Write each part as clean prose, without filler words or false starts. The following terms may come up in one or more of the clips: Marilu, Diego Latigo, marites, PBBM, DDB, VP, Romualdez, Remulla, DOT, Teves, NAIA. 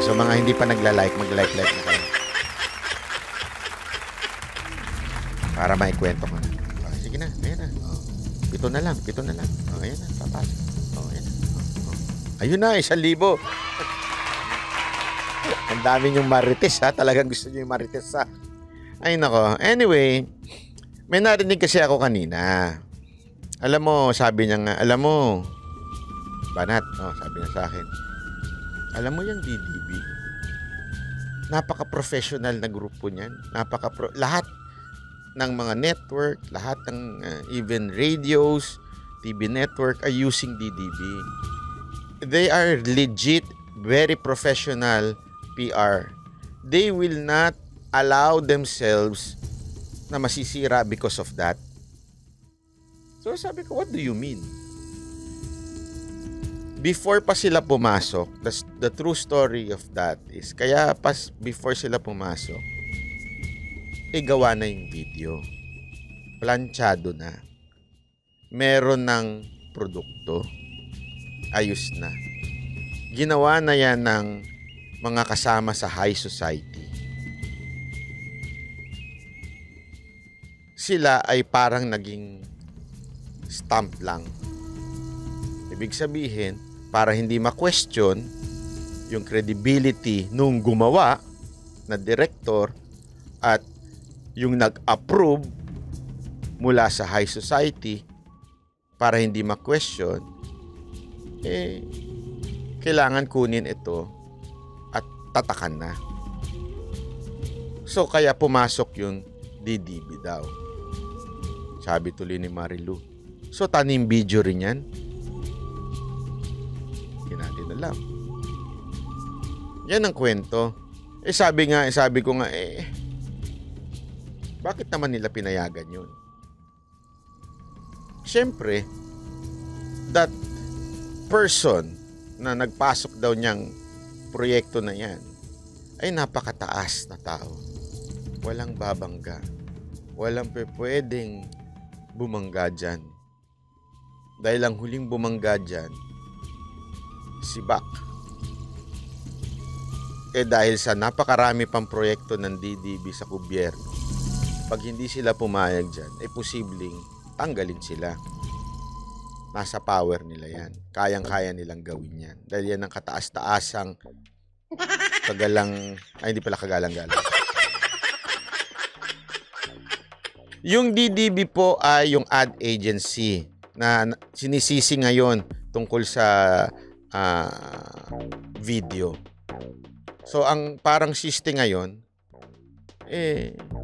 So mga hindi pa nagla-like, mag-like-like na kayo. Para maikwento ko na. Oh, sige na, ayan na. Oh, pito na lang. Oh, ayan na, papasok. Oh, ayan na. Oh. Ayun na, 1,000. Ang dami niyong marites, ha? Talagang gusto niyo yung marites, ha? Ay, nako. Anyway, may narinig kasi ako kanina. Alam mo, sabi niya nga, alam mo, banat, no? Sabi niya sa akin, alam mo yung DDB, napaka-professional na grupo niyan. Lahat ng mga network, lahat ng even radios, TV network are using DDB. They are legit, very professional PR. They will not allow themselves na masisira because of that. So sabi ko, what do you mean? Before pa sila pumasok, the true story of that is, kaya pas before sila pumasok, gawa na yung video. Planchado na. Meron ng produkto. Ayos na. Ginawa na yan ng mga kasama sa high society. Sila ay parang naging stamp lang. Ibig sabihin, para hindi ma-question yung credibility nung gumawa na director at yung nag-approve mula sa high society, para hindi ma-question, eh, kailangan kunin ito at tatakan na. So, kaya pumasok yung DDB daw. Sabi tuloy ni Marilu. So, tanim video rin yan. Natin alam. Yan ang kwento. Eh sabi ko nga bakit naman nila pinayagan yun? Siyempre, that person na nagpasok daw niyang proyekto na yan ay napakataas na tao. Walang babangga. Walang pwedeng bumangga dyan. Dahil ang huling bumangga dyan si Bak. Dahil sa napakarami pang proyekto ng DDB sa gobyerno, pag hindi sila pumayag dyan, posibleng tanggalin sila. Nasa power nila yan. Kayang-kaya nilang gawin yan. Dahil yan ang kataas-taasang hindi pala kagalang-galang. Yung DDB po ay yung ad agency na sinisisi ngayon tungkol sa video. So, ang parang siste ngayon,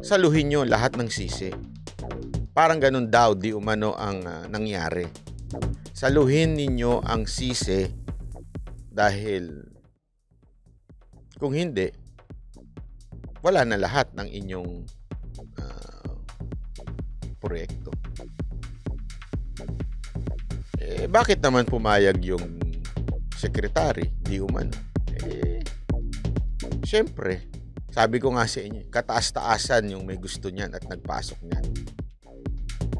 saluhin nyo lahat ng sisi. Parang ganun daw, di umano ang nangyari. Saluhin ninyo ang sisi dahil kung hindi, wala na lahat ng inyong proyekto. Bakit naman pumayag yung sekretary, di umano? Siyempre, sabi ko nga sa inyo, kataas-taasan yung may gusto niyan at nagpasok niyan.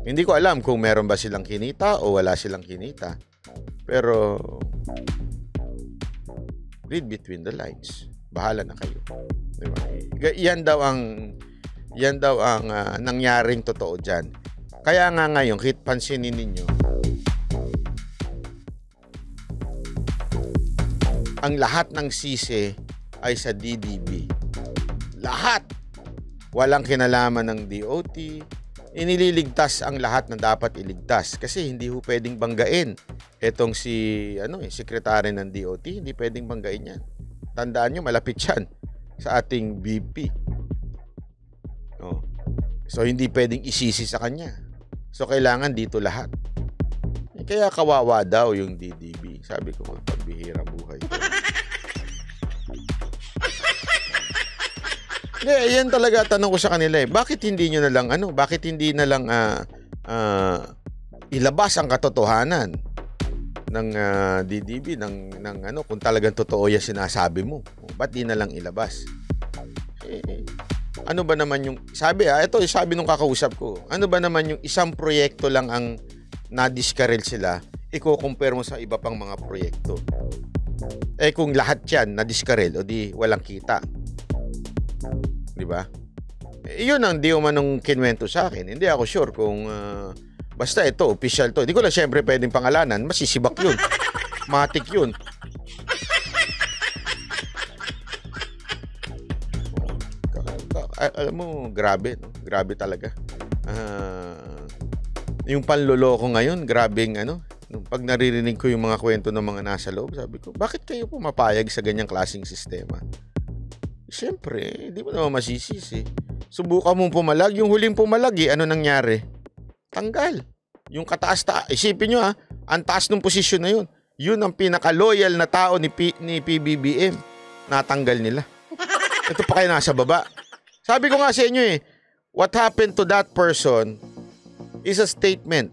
Hindi ko alam kung meron ba silang kinita o wala silang kinita. Pero, read between the lines. Bahala na kayo. Diba? Yan daw ang nangyaring totoo dyan. Kaya nga ngayon, pansinin ninyo, ang lahat ng sisi ay sa DDB. Lahat! Walang kinalaman ng DOT. Inililigtas ang lahat na dapat iligtas. Kasi hindi ho pwedeng banggain. Etong sekretary ng DOT, hindi pwedeng banggain yan. Tandaan nyo, malapit yan sa ating VP. Oh. So, hindi pwedeng isisi sa kanya. So, kailangan dito lahat. Kaya kawawa daw yung DDB. Sabi ko, pagbihira buhay. Yan talaga tanong ko sa kanila. Bakit hindi nyo na lang ilabas ang katotohanan ng DDB kung talagang totoo yung sinasabi mo? Ba't di na lang ilabas? Ano ba naman yung sabi nung kakausap ko. Ano ba naman yung isang proyekto lang ang na-discourage sila, iko-compare mo sa iba pang mga proyekto? Eh kung lahat yan na-diskarel, o di walang kita. Di ba? Eh, yun ang di umanong kinwento sa akin. Hindi ako sure kung basta ito, official to. Hindi ko lang siyempre pwedeng pangalanan. Masisibak yun. Matik yun. Alam mo, grabe. No? Grabe talaga. Yung panloloko ngayon, grabing ano. Pag naririnig ko yung mga kwento ng mga nasa loob, sabi ko, bakit kayo pumapayag sa ganyang klaseng sistema? Siyempre, hindi mo naman masisisi. Subukan mong pumalag. Yung huling pumalag, eh, ano nangyari? Tanggal. Yung kataas-taas. Isipin nyo ha, ang taas ng posisyon na yun. Yun ang pinaka-loyal na tao ni PBBM. Natanggal nila. Ito pa kayo nasa baba. Sabi ko nga sa inyo eh, what happened to that person is a statement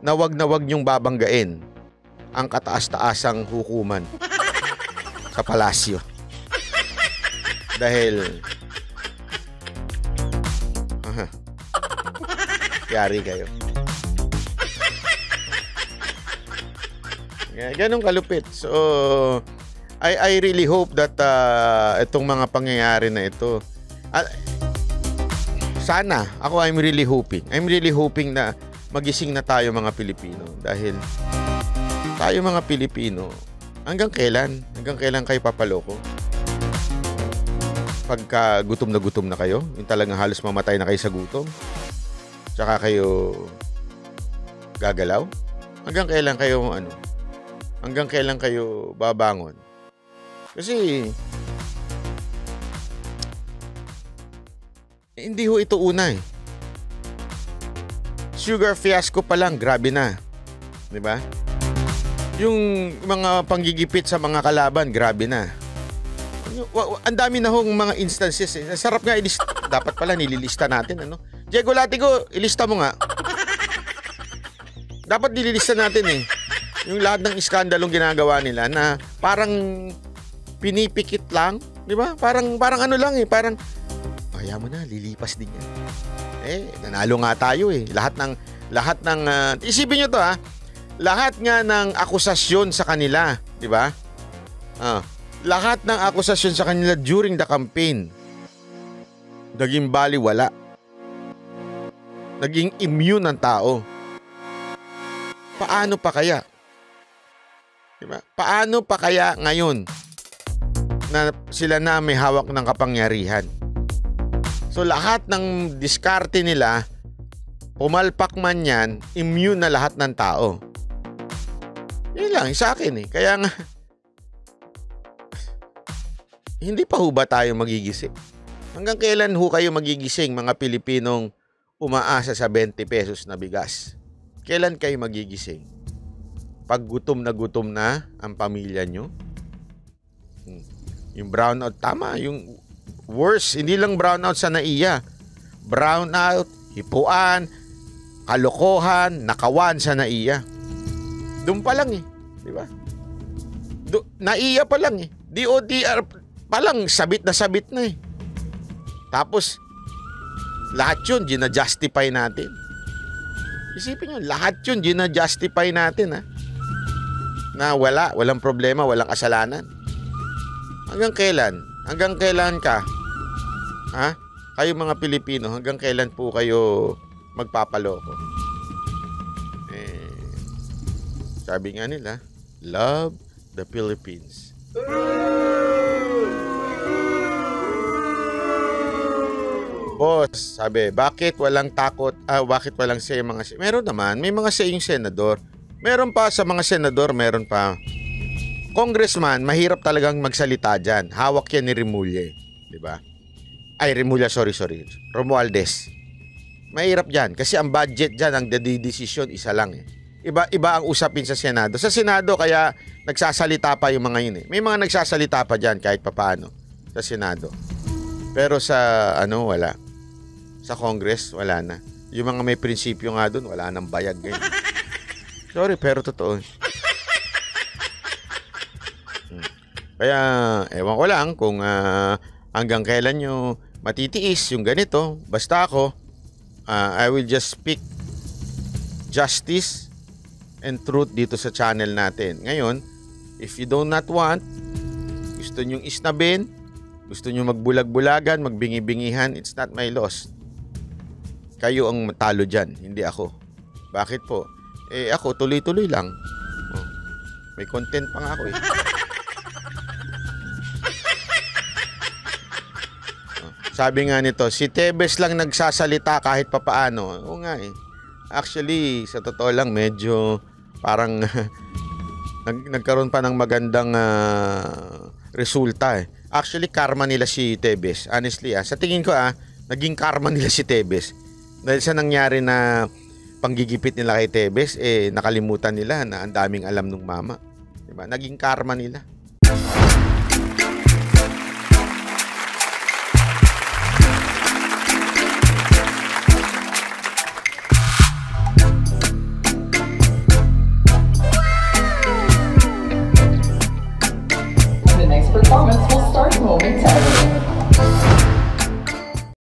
na wag niyong babanggain ang kataas-taasang hukuman sa palasyo. Dahil yari kayo. Ganong kalupit. So I really hope that itong mga pangyayari na ito, sana, ako I'm really hoping na magising na tayo mga Pilipino. Dahil tayo mga Pilipino, hanggang kailan? Hanggang kailan kayo papaloko? Pagka gutom na kayo, yung talagang halos mamatay na kayo sa gutom, tsaka kayo gagalaw? Hanggang kailan kayo ano? Hanggang kailan kayo babangon? Kasi hindi ho ito una eh. Sugar fiasco pa lang, grabe na. 'Di ba? Yung mga panggigipit sa mga kalaban, grabe na. Ang dami na hong mga instances eh. Sarap nga ilista. Dapat pala nililista natin, ano? Diego Latigo, ilista mo nga. Dapat nililista natin eh. Yung lahat ng iskandalong ginagawa nila na parang pinipikit lang, 'di ba? Parang ano lang eh, parang kaya mo na, lilipas din yan. Eh, nanalo nga tayo eh. Lahat ng isipin nyo to ha. Lahat nga ng akusasyon sa kanila, di ba? Lahat ng akusasyon sa kanila during the campaign, naging baliwala. Naging immune ng tao. Paano pa kaya? Di ba? Paano pa kaya ngayon na sila na may hawak ng kapangyarihan? So lahat ng diskarte nila, pumalpak man yan, immune na lahat ng tao. Yun lang, sa akin eh. Kaya nga, hindi pa ho ba tayo magigising? Hanggang kailan ho kayo magigising, mga Pilipinong umaasa sa 20 pesos na bigas? Kailan kayo magigising? Pag gutom na ang pamilya nyo? Yung brownout, tama, yung worse, hindi lang brownout sa NAIA. Brownout, hipuan, kalokohan, nakawan sa NAIA. Doon pa lang eh, di ba? NAIA pa lang eh. DOT pa lang, sabit na eh. Tapos, lahat yun, gina-justify natin. Isipin nyo, lahat yun, gina-justify natin ha. Na walang problema, walang kasalanan. Hanggang kailan? Hanggang kailan ka? Ha? Kayo mga Pilipino, hanggang kailan po kayo magpapaloko? Eh, sabi nga nila, love the Philippines. Boss, sabi, bakit walang say mga senador? Meron naman, may mga say yung senador. Meron pa sa mga senador, meron pa. Congressman, mahirap talagang magsalita dyan. Hawak yan ni Remulla, di ba? Ay, Remulla, sorry. Romualdez. Mahirap dyan. Kasi ang budget dyan, ang decision, isa lang eh. Iba ang usapin sa Senado. Sa Senado, kaya nagsasalita pa yung mga yun eh. May mga nagsasalita pa dyan kahit papaano sa Senado. Pero sa, ano, wala. Sa Congress, wala na. Yung mga may prinsipyo nga dun, wala nang bayag eh. Sorry, pero totoo. Kaya, ewan ko lang kung hanggang kailan nyo matitiis yung ganito. Basta ako, I will just speak justice and truth dito sa channel natin. Ngayon, If you do not want, gusto nyong isnabin, gusto nyong magbulag-bulagan, magbingi-bingihan, it's not my loss. Kayo ang matalo dyan, hindi ako. Bakit po? Eh ako, tuloy-tuloy lang. May content pa nga ako eh. Sabi nga nito, si Teves lang nagsasalita kahit papaano. Oo nga eh. Actually, sa totoo lang, medyo parang nagkaroon pa ng magandang resulta eh. Actually, karma nila si Teves. Honestly ah, sa tingin ko ah, naging karma nila si Teves. Dahil sa nangyari na panggigipit nila kay Teves, eh nakalimutan nila na ang daming alam ng mama. Diba? Naging karma nila. Performance will start momentarily.